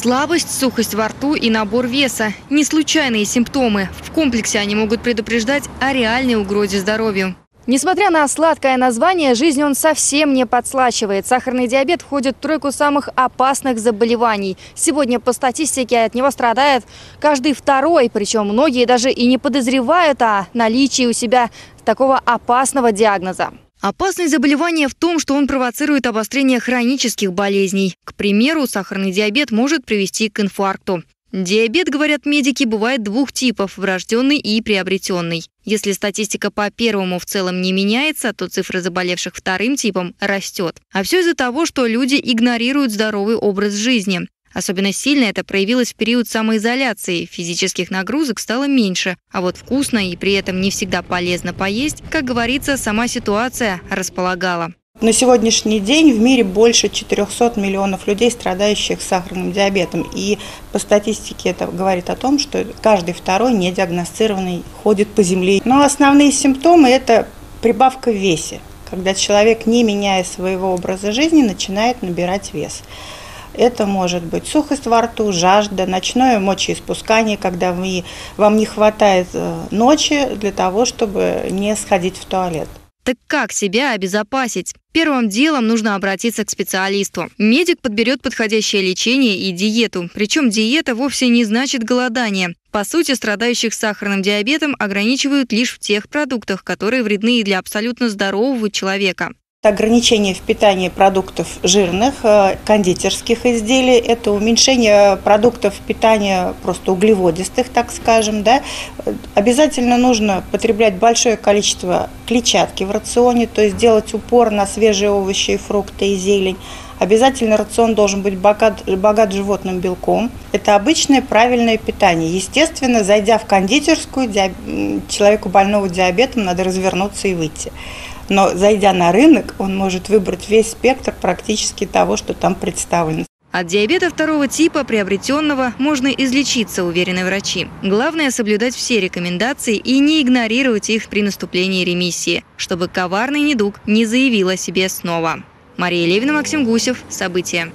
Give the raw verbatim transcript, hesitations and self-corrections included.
Слабость, сухость во рту и набор веса – не случайные симптомы. В комплексе они могут предупреждать о реальной угрозе здоровью. Несмотря на сладкое название, жизнь он совсем не подслачивает. Сахарный диабет входит в тройку самых опасных заболеваний. Сегодня по статистике от него страдает каждый второй. Причем многие даже и не подозревают о наличии у себя такого опасного диагноза. Опасность заболевания в том, что он провоцирует обострение хронических болезней. К примеру, сахарный диабет может привести к инфаркту. Диабет, говорят медики, бывает двух типов – врожденный и приобретенный. Если статистика по первому в целом не меняется, то цифра заболевших вторым типом растет. А все из-за того, что люди игнорируют здоровый образ жизни. Особенно сильно это проявилось в период самоизоляции. Физических нагрузок стало меньше. А вот вкусно и при этом не всегда полезно поесть, как говорится, сама ситуация располагала. На сегодняшний день в мире больше четырёхсот миллионов людей, страдающих сахарным диабетом. И по статистике это говорит о том, что каждый второй недиагностированный ходит по земле. Но основные симптомы – это прибавка в весе, когда человек, не меняя своего образа жизни, начинает набирать вес. Это может быть сухость во рту, жажда, ночное мочеиспускание, когда вы, вам не хватает ночи для того, чтобы не сходить в туалет. Так как себя обезопасить? Первым делом нужно обратиться к специалисту. Медик подберет подходящее лечение и диету. Причем диета вовсе не значит голодание. По сути, страдающих сахарным диабетом ограничивают лишь в тех продуктах, которые вредны и для абсолютно здорового человека. Ограничение в питании продуктов жирных, кондитерских изделий, это уменьшение продуктов питания просто углеводистых, так скажем, да. Обязательно нужно потреблять большое количество клетчатки в рационе, то есть делать упор на свежие овощи, фрукты и зелень. Обязательно рацион должен быть богат, богат животным белком. Это обычное правильное питание. Естественно, зайдя в кондитерскую, диаб... человеку больного диабетом надо развернуться и выйти. Но зайдя на рынок, он может выбрать весь спектр практически того, что там представлено. От диабета второго типа, приобретенного, можно излечиться, уверены врачи. Главное – соблюдать все рекомендации и не игнорировать их при наступлении ремиссии, чтобы коварный недуг не заявил о себе снова. Мария Левина, Максим Гусев. События.